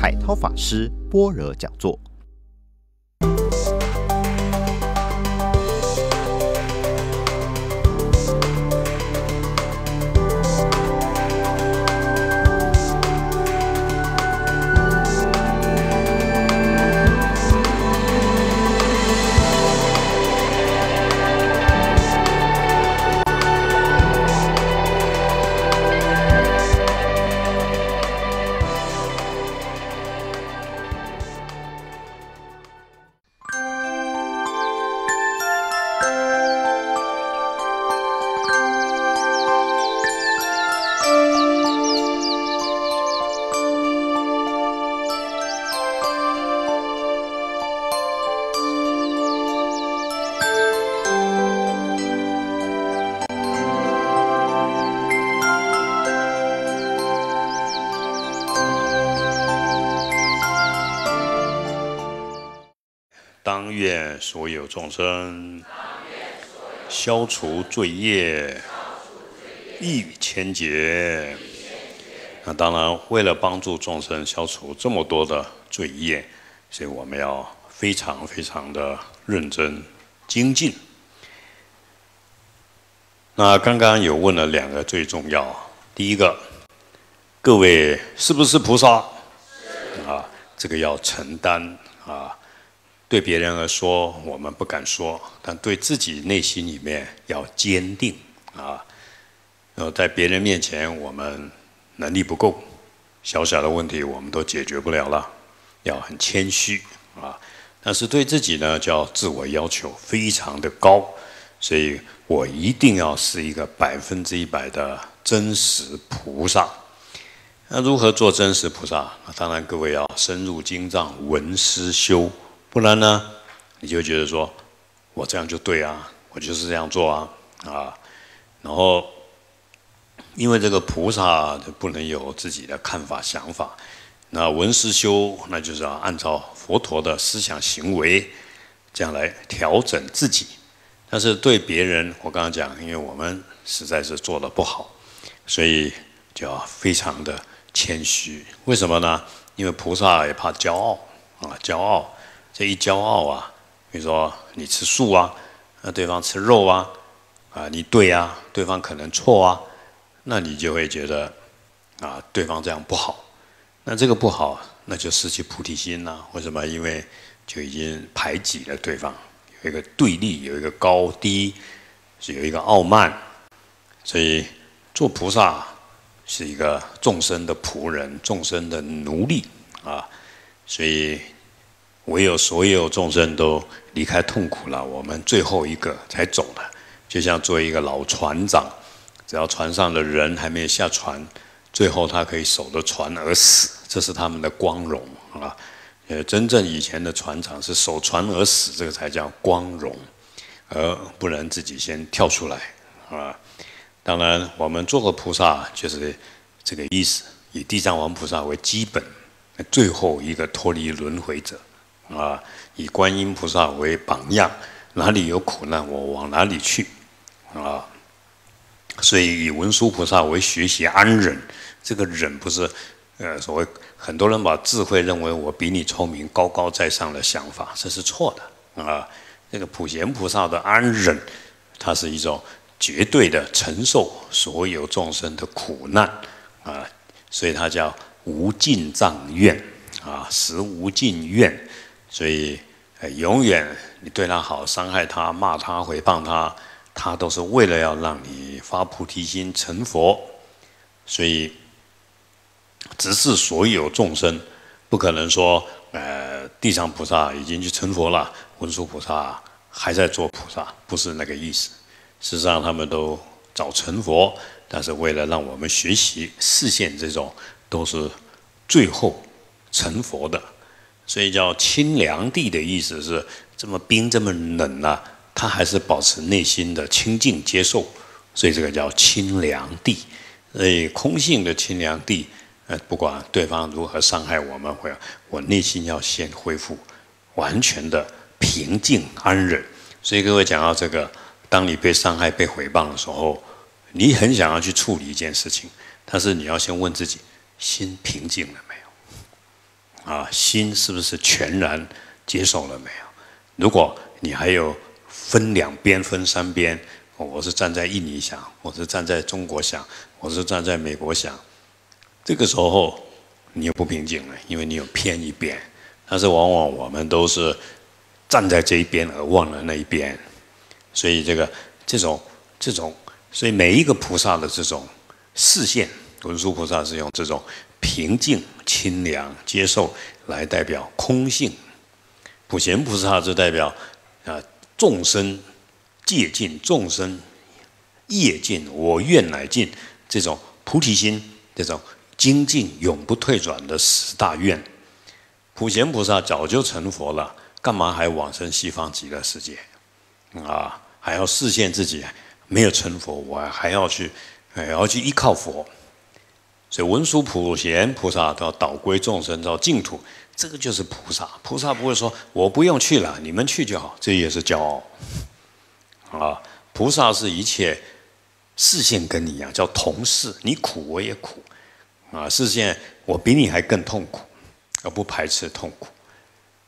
海涛法师般若讲座。当愿所有众生消除罪业，一语千劫。那当然，为了帮助众生消除这么多的罪业，所以我们要非常非常的认真精进。那刚刚有问了两个最重要，第一个，各位是不是菩萨？啊，这个要承担啊。 对别人来说，我们不敢说，但对自己内心里面要坚定啊。在别人面前，我们能力不够，小小的问题我们都解决不了了，要很谦虚啊。但是对自己呢，就要自我要求非常的高，所以我一定要是一个100%的真实菩萨。那如何做真实菩萨？那当然，各位要深入经藏，闻思修。 不然呢，你就觉得说，我这样就对啊，我就是这样做啊，啊，然后，因为这个菩萨就不能有自己的看法、想法，那闻思修，那就是要按照佛陀的思想行为，这样来调整自己。但是对别人，我刚刚讲，因为我们实在是做得不好，所以就要非常的谦虚。为什么呢？因为菩萨也怕骄傲啊，骄傲。 这一骄傲啊，比如说你吃素啊，那对方吃肉啊，啊你对啊，对方可能错啊，那你就会觉得啊对方这样不好，那这个不好，那就失去菩提心啦、啊。为什么？因为就已经排挤了对方，有一个对立，有一个高低，是有一个傲慢，所以做菩萨是一个众生的仆人，众生的奴隶啊，所以。 唯有所有众生都离开痛苦了，我们最后一个才走了。就像做一个老船长，只要船上的人还没有下船，最后他可以守着船而死，这是他们的光荣啊！真正以前的船长是守船而死，这个才叫光荣，而不能自己先跳出来啊！当然，我们做个菩萨就是这个意思，以地藏王菩萨为基本，最后一个脱离轮回者。 啊，以观音菩萨为榜样，哪里有苦难，我往哪里去，啊，所以以文殊菩萨为学习安忍，这个忍不是，所谓很多人把智慧认为我比你聪明、高高在上的想法，这是错的啊。那个普贤菩萨的安忍，它是一种绝对的承受所有众生的苦难啊，所以它叫无尽藏愿啊，实无尽愿。 所以，永远你对他好，伤害他、骂他、诽谤他，他都是为了要让你发菩提心、成佛。所以，直视所有众生，不可能说，地藏菩萨已经去成佛了，文殊菩萨还在做菩萨，不是那个意思。事实上，他们都早成佛，但是为了让我们学习视线这种，都是最后成佛的。 所以叫清凉地的意思是，这么冰这么冷啊，他还是保持内心的清净接受，所以这个叫清凉地。所以空性的清凉地，不管对方如何伤害我们，我内心要先恢复完全的平静安忍。所以各位讲到这个，当你被伤害、被诽谤的时候，你很想要去处理一件事情，但是你要先问自己，心平静了没有？啊，心是不是全然接受了没有？如果你还有分两边、分三边，我是站在印尼想，我是站在中国想，我是站在美国想，这个时候你又不平静了，因为你有偏一边。但是往往我们都是站在这一边而忘了那一边，所以这种，所以每一个菩萨的这种视线，文殊菩萨是用这种平静、清凉、接受来代表空性；普贤菩萨就代表众生戒尽，众生业尽，我愿乃尽，这种菩提心，这种精进永不退转的十大愿。普贤菩萨早就成佛了，干嘛还往生西方极乐世界啊？还要视现自己没有成佛，我还要去依靠佛。所以文殊普贤菩萨都要导归众生到净土，这个就是菩萨。菩萨不会说我不用去了，你们去就好，这也是骄傲啊！菩萨是一切视线跟你一样，叫同事，你苦我也苦啊，视线我比你还更痛苦，而不排斥痛苦。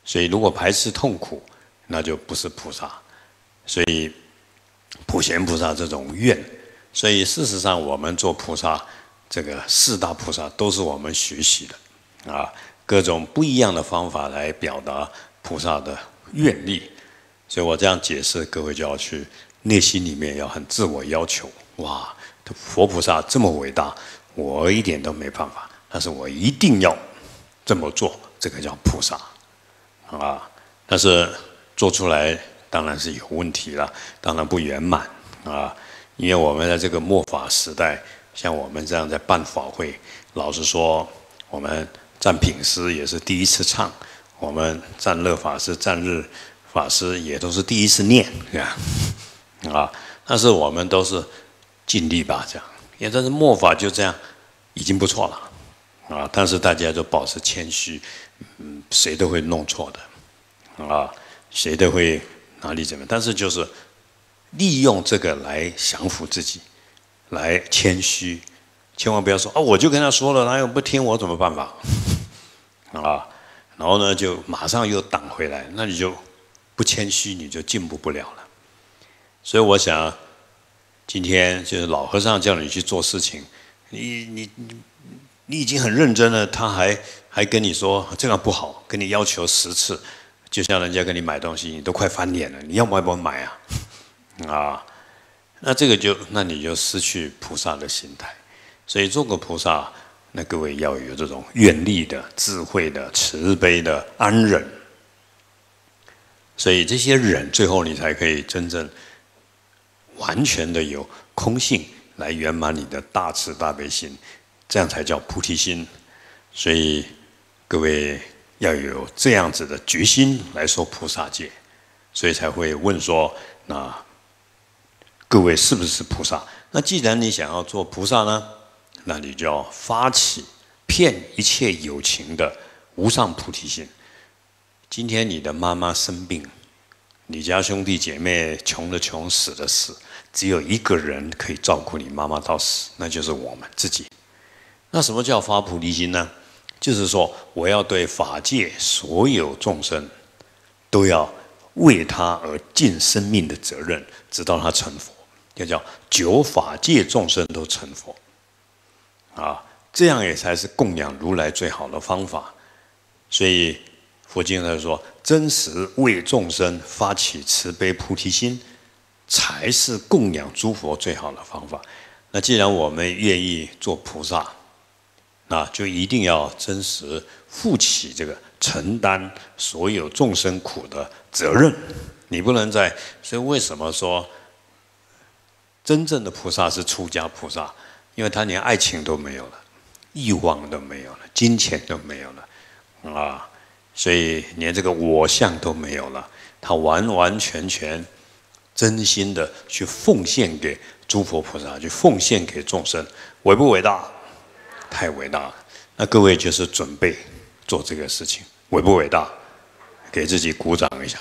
所以如果排斥痛苦，那就不是菩萨。所以普贤菩萨这种愿，所以事实上我们做菩萨。这个四大菩萨都是我们学习的啊，各种不一样的方法来表达菩萨的愿力。所以我这样解释，各位就要去内心里面要很自我要求。哇，佛菩萨这么伟大，我一点都没办法，但是我一定要这么做，这个叫菩萨啊。但是做出来当然是有问题了，当然不圆满啊，因为我们在这个末法时代。像我们这样在办法会，老实说，我们占品师也是第一次唱，我们占乐法师、占日法师也都是第一次念，这样啊。但是我们都是尽力吧，这样。也但是末法就这样，已经不错了啊。但是大家就保持谦虚，谁都会弄错的啊，谁都会哪里怎么样。但是就是利用这个来降服自己。来谦虚，千万不要说我就跟他说了，他又不听我怎么办法啊？然后呢，就马上又挡回来，那你就不谦虚，你就进步不了了。所以我想，今天就是老和尚叫你去做事情，你已经很认真了，他还跟你说这样不好，跟你要求10次，就像人家跟你买东西，你都快翻脸了，你要买不买啊？啊？那这个就，那你就失去菩萨的心态，所以做个菩萨，那各位要有这种愿力的、智慧的、慈悲的、安忍，所以这些忍，最后你才可以真正完全的有空性来圆满你的大慈大悲心，这样才叫菩提心。所以各位要有这样子的决心来说菩萨戒，所以才会问说那。各位是不是菩萨？那既然你想要做菩萨呢，那你就要发起遍一切有情的无上菩提心。今天你的妈妈生病，你家兄弟姐妹穷的穷，死的死，只有一个人可以照顾你妈妈到死，那就是我们自己。那什么叫发菩提心呢？就是说，我要对法界所有众生都要为他而尽生命的责任，直到他成佛。就叫九法界众生都成佛啊，这样也才是供养如来最好的方法。所以佛经上说，真实为众生发起慈悲菩提心，才是供养诸佛最好的方法。那既然我们愿意做菩萨，那就一定要真实负起这个承担所有众生苦的责任。你不能在，所以为什么说真正的菩萨是出家菩萨？因为他连爱情都没有了，欲望都没有了，金钱都没有了啊，所以连这个我相都没有了，他完完全全真心的去奉献给诸佛菩萨，去奉献给众生，伟不伟大？太伟大了！那各位就是准备做这个事情，伟不伟大？给自己鼓掌一下。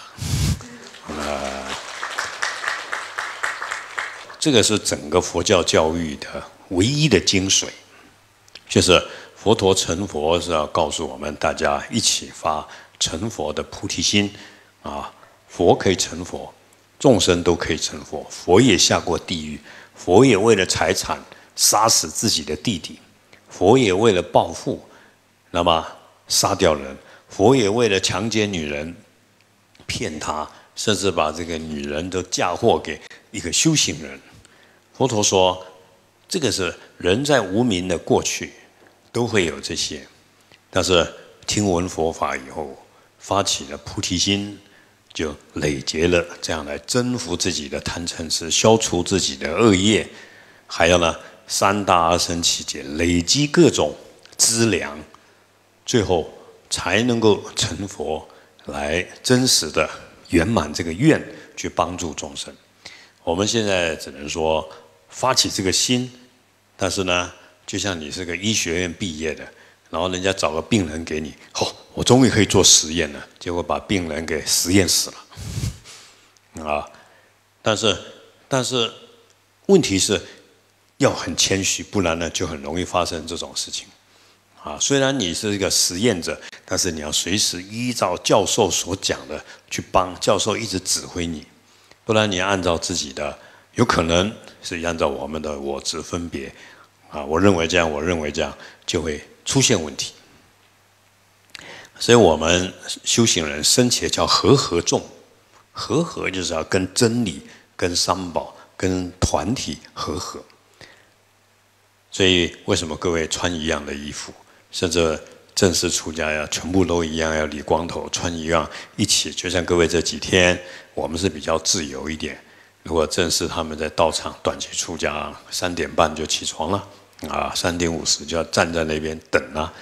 这个是整个佛教教育的唯一的精髓，就是佛陀成佛是要告诉我们大家一起发成佛的菩提心啊！佛可以成佛，众生都可以成佛。佛也下过地狱，佛也为了财产杀死自己的弟弟，佛也为了报复，那么杀掉人。佛也为了强奸女人，骗她，甚至把这个女人都嫁祸给一个修行人。佛陀说，这个是人在无明的过去都会有这些，但是听闻佛法以后，发起了菩提心，就累积了，这样来征服自己的贪嗔痴，消除自己的恶业，还要呢三大阿僧祇劫累积各种资粮，最后才能够成佛，来真实的圆满这个愿，去帮助众生。我们现在只能说发起这个心，但是呢，就像你是个医学院毕业的，然后人家找个病人给你，哦，我终于可以做实验了，结果把病人给实验死了，啊！但是问题是要很谦虚，不然呢就很容易发生这种事情。啊，虽然你是一个实验者，但是你要随时依照教授所讲的去帮教授一直指挥你，不然你按照自己的，有可能是按照我们的我执分别，啊，我认为这样，我认为这样，就会出现问题。所以我们修行人生前叫和合众，和合就是要跟真理、跟三宝、跟团体和合。所以为什么各位穿一样的衣服？甚至正式出家呀，全部都一样，要理光头，穿一样，一起。就像各位这几天，我们是比较自由一点。如果正式他们在道场短期出家，3点半就起床了，啊，3点50就要站在那边等啊，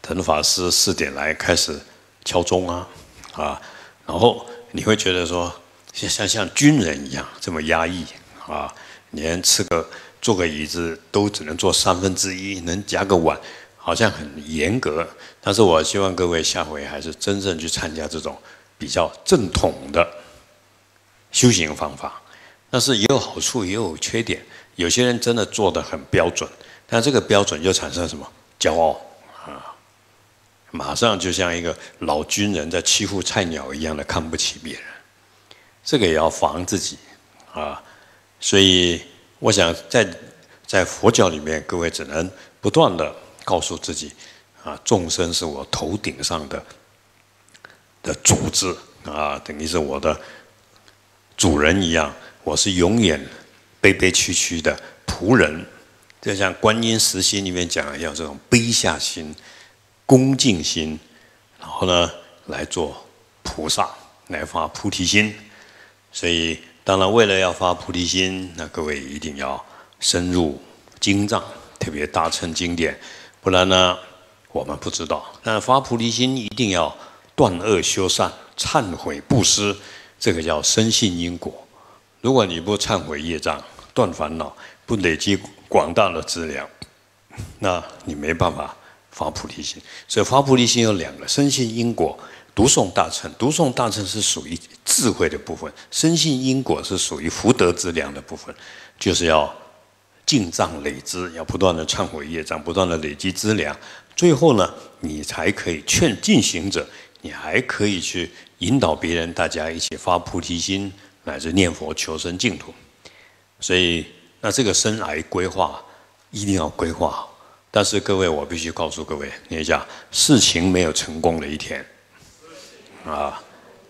等法师4点来开始敲钟啊，啊，然后你会觉得说，像军人一样这么压抑啊，连坐个椅子都只能坐1/3，能夹个碗，好像很严格。但是我希望各位下回还是真正去参加这种比较正统的修行方法。但是也有好处，也有缺点。有些人真的做得很标准，但这个标准就产生什么？骄傲啊！马上就像一个老军人在欺负菜鸟一样的看不起别人。这个也要防自己啊！所以我想在佛教里面，各位只能不断的告诉自己，啊，众生是我头顶上的主子啊，等于是我的主人一样，我是永远悲悲屈屈的仆人。就像《观音十心》里面讲的，要这种卑下心、恭敬心，然后呢来做菩萨，来发菩提心，所以。当然，为了要发菩提心，那各位一定要深入经藏，特别大乘经典，不然呢，我们不知道。那发菩提心一定要断恶修善、忏悔布施，这个叫深信因果。如果你不忏悔业障、断烦恼、不累积广大的资粮，那你没办法发菩提心。所以发菩提心有两个：深信因果。读诵大乘，读诵大乘是属于智慧的部分；深信因果是属于福德之粮的部分，就是要进藏累资，要不断的忏悔业障，不断的累积资粮。最后呢，你才可以劝进行者，你还可以去引导别人，大家一起发菩提心，乃至念佛求生净土。所以，那这个生涯规划一定要规划好。但是各位，我必须告诉各位，你想事情没有成功的一天。啊，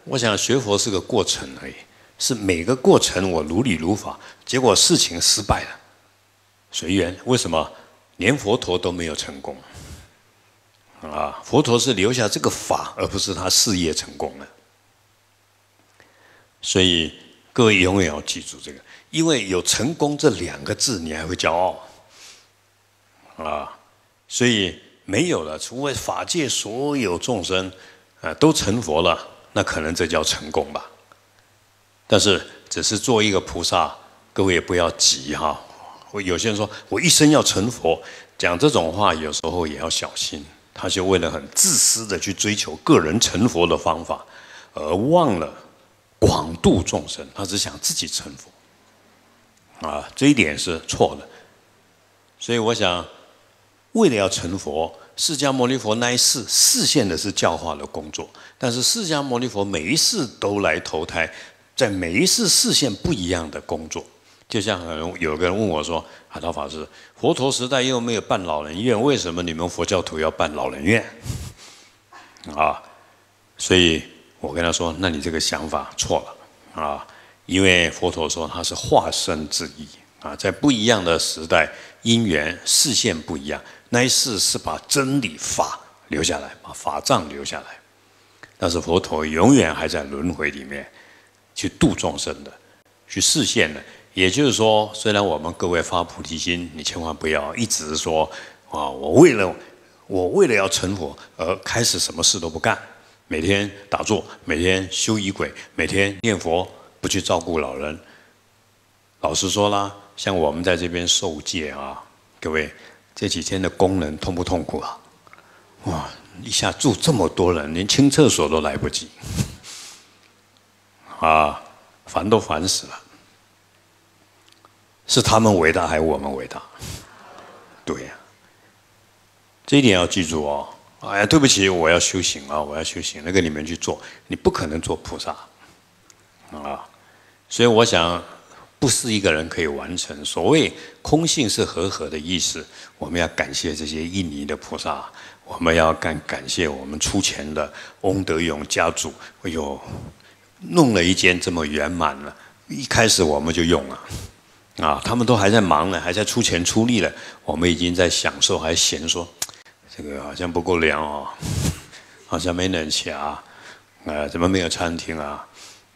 我想学佛是个过程而已，是每个过程我如理如法，结果事情失败了，随缘。为什么连佛陀都没有成功？啊，佛陀是留下这个法，而不是他事业成功了。所以各位永远要记住这个，因为有成功这2个字，你还会骄傲啊。所以没有了，除非法界所有众生。啊，都成佛了，那可能这叫成功吧。但是只是做一个菩萨，各位也不要急哈。有些人说我一生要成佛，讲这种话有时候也要小心。他就为了很自私的去追求个人成佛的方法，而忘了广度众生，他只想自己成佛。啊，这一点是错的。所以我想，为了要成佛，释迦牟尼佛那一世示现的是教化的工作，但是释迦牟尼佛每一世都来投胎，在每一世示现不一样的工作。就像有个人问我说：“海涛法师，佛陀时代又没有办老人院，为什么你们佛教徒要办老人院？”啊，所以我跟他说：“那你这个想法错了啊，因为佛陀说他是化身之一。” 啊，在不一样的时代，因缘视线不一样。那一世是把真理法留下来，把法藏留下来。但是佛陀永远还在轮回里面去度众生的，去示现的。也就是说，虽然我们各位发菩提心，你千万不要一直说啊，我为了要成佛而开始什么事都不干，每天打坐，每天修仪轨，每天念佛，不去照顾老人。老实说啦。 像我们在这边受戒啊，各位这几天的工人痛不痛苦啊？哇，一下住这么多人，连清厕所都来不及，啊，烦都烦死了。是他们伟大还是我们伟大？对呀、啊，这一点要记住哦。哎呀，对不起，我要修行啊，我要修行，那个你们去做，你不可能做菩萨啊。所以我想。 不是一个人可以完成。所谓空性是和合的意思，我们要感谢这些印尼的菩萨，我们要感谢我们出钱的翁德勇家族。哎呦，弄了一间这么圆满了，一开始我们就用了，啊，他们都还在忙呢，还在出钱出力了，我们已经在享受，还嫌说这个好像不够凉哦，好像没冷气啊，怎么没有餐厅啊？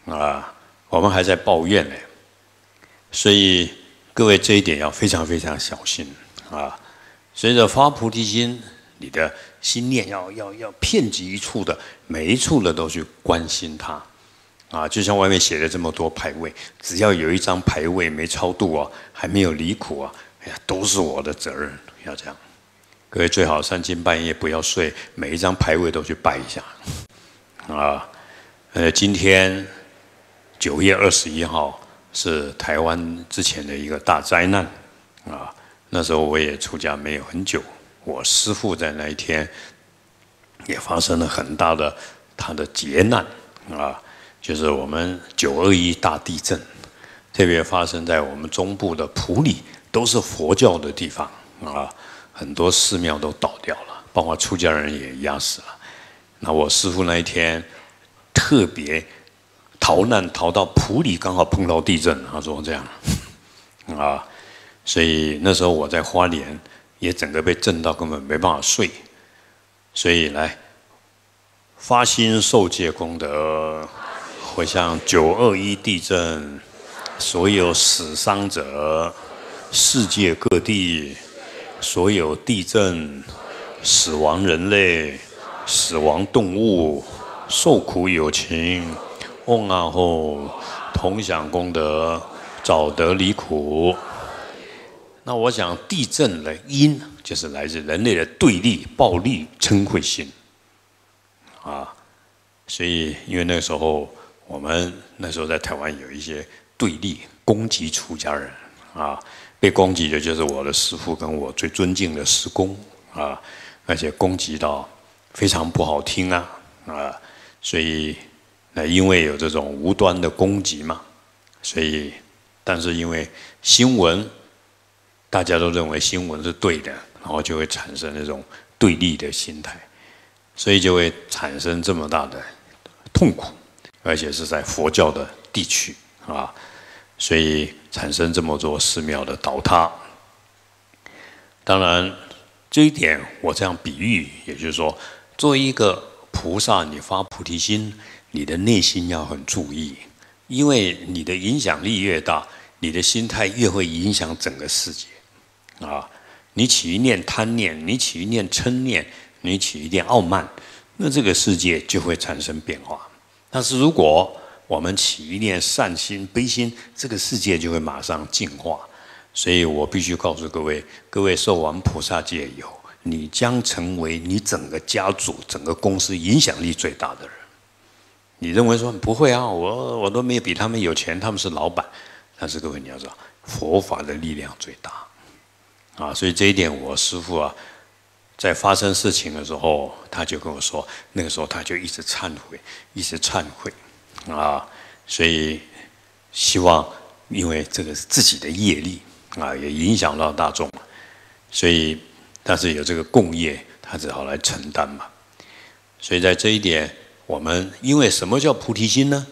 啊，我们还在抱怨呢。 所以各位这一点要非常非常小心啊！随着发菩提心，你的心念要遍及一处的，每一处的都去关心它啊！就像外面写了这么多牌位，只要有一张牌位没超度啊，还没有离苦啊，哎呀，都是我的责任，要这样。各位最好三更半夜不要睡，每一张牌位都去拜一下啊！今天9月21号。 是台湾之前的一个大灾难，啊，那时候我也出家没有很久，我师父在那一天也发生了很大的他的劫难，啊，就是我们921大地震，特别发生在我们中部的埔里，都是佛教的地方，啊，很多寺庙都倒掉了，包括出家人也压死了。那我师父那一天特别。 逃难逃到埔里，刚好碰到地震。他说这样，啊，所以那时候我在花莲，也整个被震到，根本没办法睡。所以来发心受戒功德，回向921地震所有死伤者，世界各地所有地震死亡人类、死亡动物、受苦有情。 嗡啊吽，同享功德，早得离苦。那我想，地震的因就是来自人类的对立、暴力、嗔恚心啊。所以，因为那时候我们那时候在台湾有一些对立攻击出家人啊，被攻击的就是我的师父跟我最尊敬的师公啊，而且攻击到非常不好听啊啊，所以。 那因为有这种无端的攻击嘛，所以，但是因为新闻，大家都认为新闻是对的，然后就会产生那种对立的心态，所以就会产生这么大的痛苦，而且是在佛教的地区啊，所以产生这么多寺庙的倒塌。当然，这一点我这样比喻，也就是说，作为一个菩萨，你发菩提心。 你的内心要很注意，因为你的影响力越大，你的心态越会影响整个世界，啊！你起一念贪念，你起一念嗔念，你起一念傲慢，那这个世界就会产生变化。但是如果我们起一念善心、悲心，这个世界就会马上净化。所以我必须告诉各位，各位受完菩萨戒以后，你将成为你整个家族、整个公司影响力最大的人。 你认为说不会啊，我都没有比他们有钱，他们是老板。但是各位你要知道，佛法的力量最大，啊，所以这一点我师父啊，在发生事情的时候，他就跟我说，那个时候他就一直忏悔，一直忏悔啊。所以希望，因为这个是自己的业力啊，也影响到大众，所以但是有这个共业，他只好来承担嘛。所以在这一点，我们因为什么叫菩提心呢？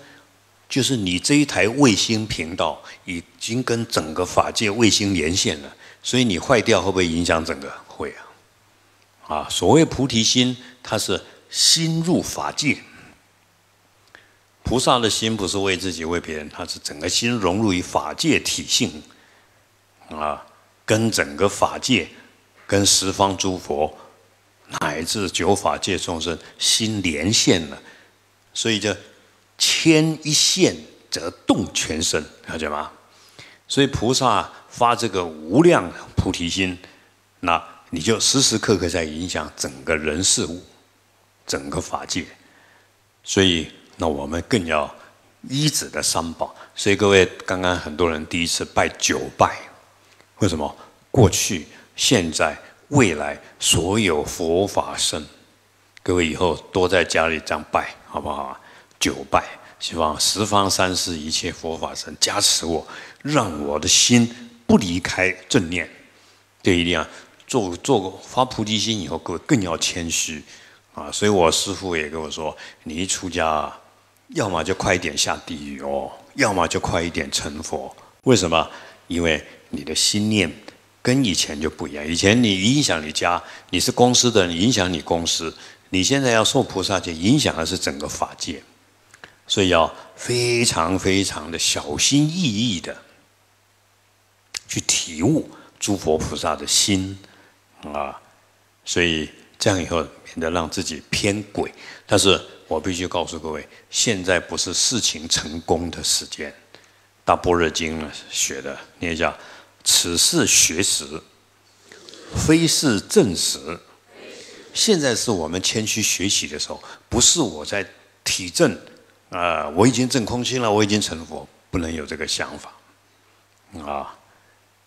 就是你这一台卫星频道已经跟整个法界卫星连线了，所以你坏掉会不会影响整个？会啊！啊，所谓菩提心，它是心入法界。菩萨的心不是为自己为别人，他是整个心融入于法界体性，啊，跟整个法界、跟十方诸佛乃至九法界众生心连线了，所以就。 牵一线则动全身，了解吗？所以菩萨发这个无量菩提心，那你就时时刻刻在影响整个人事物，整个法界。所以，那我们更要依止的三宝。所以各位，刚刚很多人第一次拜九拜，为什么？过去、现在、未来所有佛法僧，各位以后多在家里这样拜，好不好啊？ 九拜，希望十方三世一切佛法神加持我，让我的心不离开正念。这一定要做发菩提心以后，各位更要谦虚啊！所以我师父也跟我说，你一出家，啊，要么就快一点下地狱哦，要么就快一点成佛。为什么？因为你的心念跟以前就不一样。以前你影响你家，你是公司的，你影响你公司；你现在要受菩萨戒，影响的是整个法界。 所以要非常非常的小心翼翼的去体悟诸佛菩萨的心啊，所以这样以后免得让自己偏轨。但是我必须告诉各位，现在不是事情成功的时间。大般若经呢学的，念一下：此是学时，非是证时。现在是我们谦虚学习的时候，不是我在体证。 我已经证空性了，我已经成佛，不能有这个想法啊！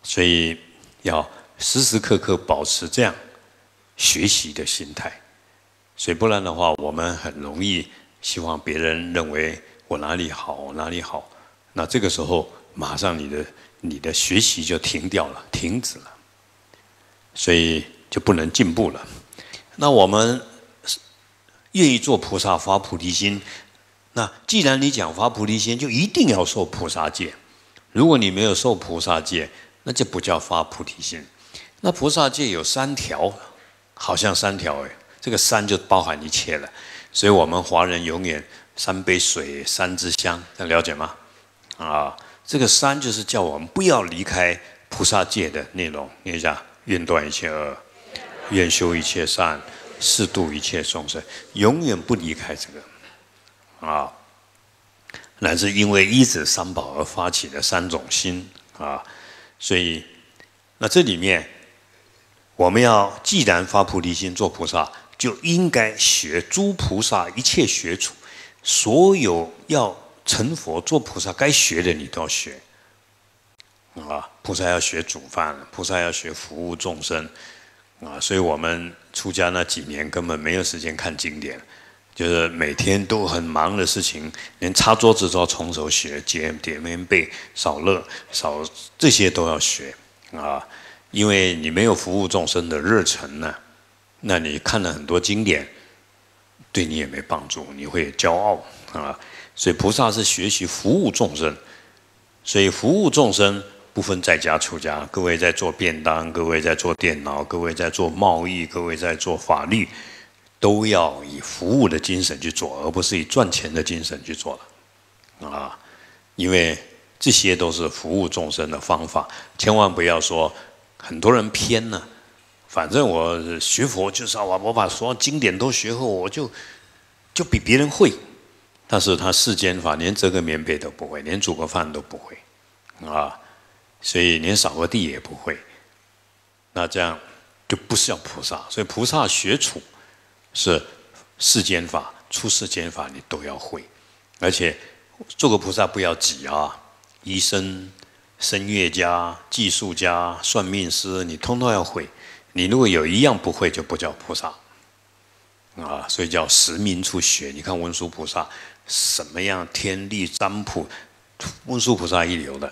所以要时时刻刻保持这样学习的心态，所以不然的话，我们很容易希望别人认为我哪里好，哪里好。那这个时候，马上你的学习就停掉了，停止了，所以就不能进步了。那我们愿意做菩萨，发菩提心。 那既然你讲发菩提心，就一定要受菩萨戒。如果你没有受菩萨戒，那就不叫发菩提心。那菩萨戒有三条，好像三条哎，这个三就包含一切了。所以我们华人永远三杯水、三支香，能了解吗？啊，这个三就是叫我们不要离开菩萨戒的内容。念一下：愿断一切恶，愿修一切善，誓度一切众生，永远不离开这个。 啊，乃至因为依止三宝而发起的三种心啊，所以那这里面我们要既然发菩提心做菩萨，就应该学诸菩萨一切学处，所有要成佛做菩萨该学的你都要学啊。菩萨要学煮饭，菩萨要学服务众生啊，所以我们出家那几年根本没有时间看经典。 就是每天都很忙的事情，连擦桌子都要从头学，叠棉被、扫乐、扫这些都要学啊！因为你没有服务众生的热忱呢，那你看了很多经典，对你也没帮助，你会骄傲啊！所以菩萨是学习服务众生，所以服务众生不分在家出家，各位在做便当，各位在做电脑，各位在做贸易，各位在做法律。 都要以服务的精神去做，而不是以赚钱的精神去做了，啊，因为这些都是服务众生的方法，千万不要说很多人偏呢。反正我学佛就是啊，我把所有经典都学后，我就比别人会，但是他世间法连折个棉被都不会，连煮个饭都不会，啊，所以连扫个地也不会，那这样就不像菩萨。所以菩萨学处。 是世间法、出世间法，你都要会。而且做个菩萨不要急啊！医生、声乐家、技术家、算命师，你通通要会。你如果有一样不会，就不叫菩萨啊，所以叫实名处学。你看文殊菩萨什么样天力占卜，文殊菩萨一流的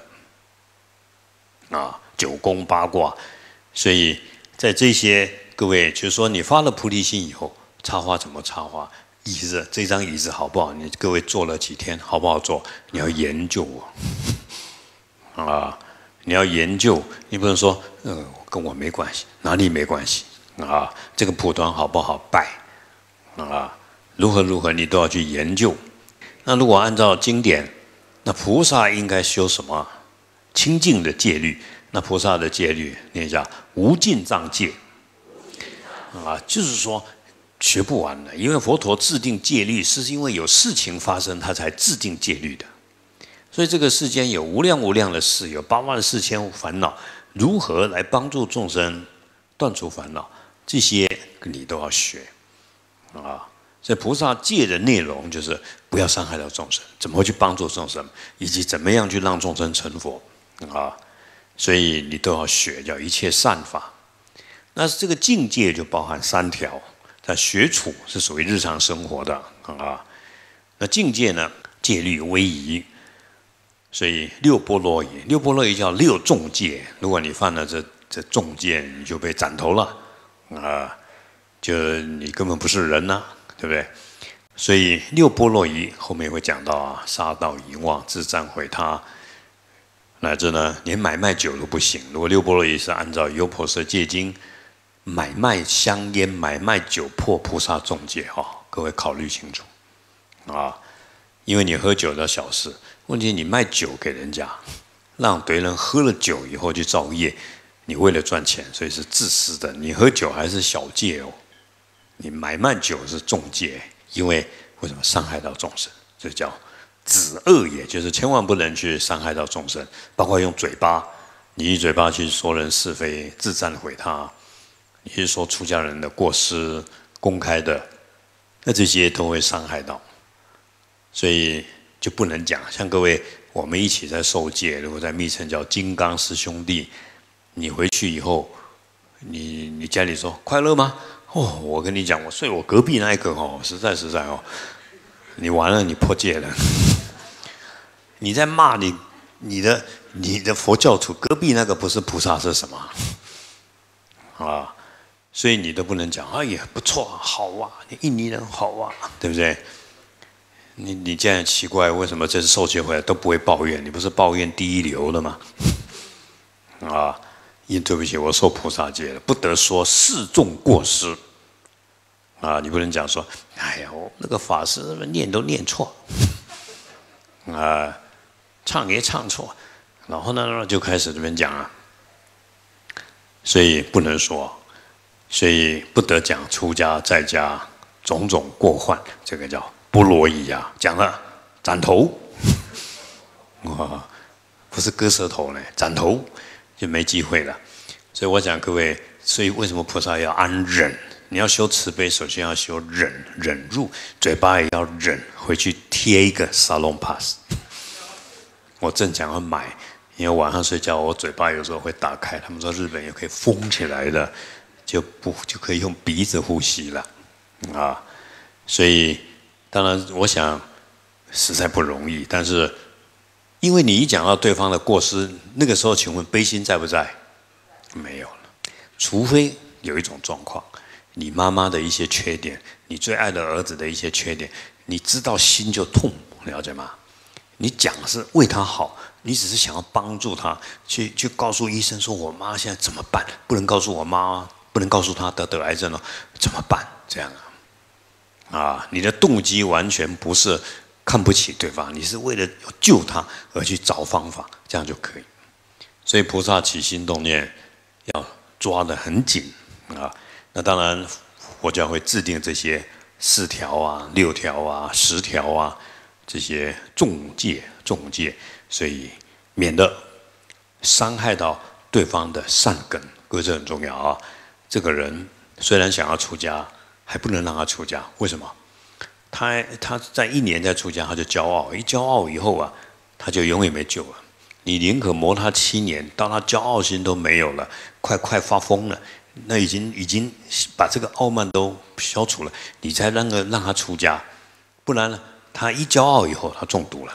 啊，九宫八卦。所以在这些各位，就是说你发了菩提心以后，插花怎么插花？椅子这张椅子好不好？你各位坐了几天，好不好坐？你要研究我啊。 你要研究，你不能说，跟我没关系，哪里没关系啊？这个蒲团好不好拜啊？如何如何，你都要去研究。那如果按照经典，那菩萨应该修什么清净的戒律？那菩萨的戒律念一下，无尽藏戒啊，就是说学不完的，因为佛陀制定戒律，是因为有事情发生，他才制定戒律的。 所以这个世间有无量的事，有84000烦恼，如何来帮助众生断除烦恼？这些你都要学啊！所以菩萨戒的内容就是不要伤害到众生，怎么去帮助众生，以及怎么样去让众生成佛啊！所以你都要学，叫一切善法。那这个境界就包含3条，它学处是属于日常生活的啊。那境界呢，戒律威仪。 所以六波罗夷叫6重戒。如果你犯了这重戒，你就被斩头了啊！就你根本不是人呐，对不对？所以6波罗夷后面会讲到啊，杀盗淫妄、自赞毁他，乃至呢连买卖酒都不行。如果6波罗夷是按照优婆塞戒经，买卖香烟、买卖酒破菩萨重戒哈、哦，各位考虑清楚啊！因为你喝酒的小事。 问题你卖酒给人家，让别人喝了酒以后去造业，你为了赚钱，所以是自私的。你喝酒还是小戒哦，你买卖酒是重戒，因为为什么伤害到众生？这叫止恶业，就是千万不能去伤害到众生，包括用嘴巴，你一嘴巴去说人是非，自赞毁他，你去说出家人的过失，公开的，那这些都会伤害到，所以。 就不能讲，像各位我们一起在受戒，如果在密乘叫金刚师兄弟，你回去以后，你家里说快乐吗？哦，我跟你讲，我睡我隔壁那一个哦，实在哦，你完了，你破戒了，你在骂你的佛教徒隔壁那个不是菩萨是什么？啊，所以你都不能讲，哎呀不错，好啊，你印尼人好啊，对不对？ 你这样奇怪，为什么这次受戒回来都不会抱怨？你不是抱怨第一流了吗？啊，因对不起，我受菩萨戒了，不得说示众过失。啊，你不能讲说，哎呀，我那个法师念都念错，啊，唱也唱错，然后呢就开始这边讲啊，所以不能说，所以不得讲出家在家种种过患，这个叫。 波罗夷啊，讲了斩头，哇，不是割舌头呢，斩头就没机会了。所以我想各位，所以为什么菩萨要安忍？你要修慈悲，首先要修忍，忍辱，嘴巴也要忍，回去贴一个Salon Pass。我正想要买，因为晚上睡觉我嘴巴有时候会打开，他们说日本也可以封起来的，就可以用鼻子呼吸了啊，所以。 当然，我想实在不容易。但是，因为你一讲到对方的过失，那个时候，请问悲心在不在？没有了。除非有一种状况，你妈妈的一些缺点，你最爱的儿子的一些缺点，你知道心就痛，了解吗？你讲是为他好，你只是想要帮助他，去告诉医生说：“我妈现在怎么办？不能告诉我妈，不能告诉她得癌症了，怎么办？”这样啊。 啊，你的动机完全不是看不起对方，你是为了要救他而去找方法，这样就可以。所以菩萨起心动念要抓得很紧啊。那当然，佛教会制定这些4条啊、6条啊、10条啊这些重戒，所以免得伤害到对方的善根，各位这很重要啊。这个人虽然想要出家。 还不能让他出家，为什么？他在1年再出家，他就骄傲，一骄傲以后啊，他就永远没救了。你宁可磨他7年，到他骄傲心都没有了，快发疯了，那已经把这个傲慢都消除了，你才让他出家，不然呢，他一骄傲以后，他中毒了。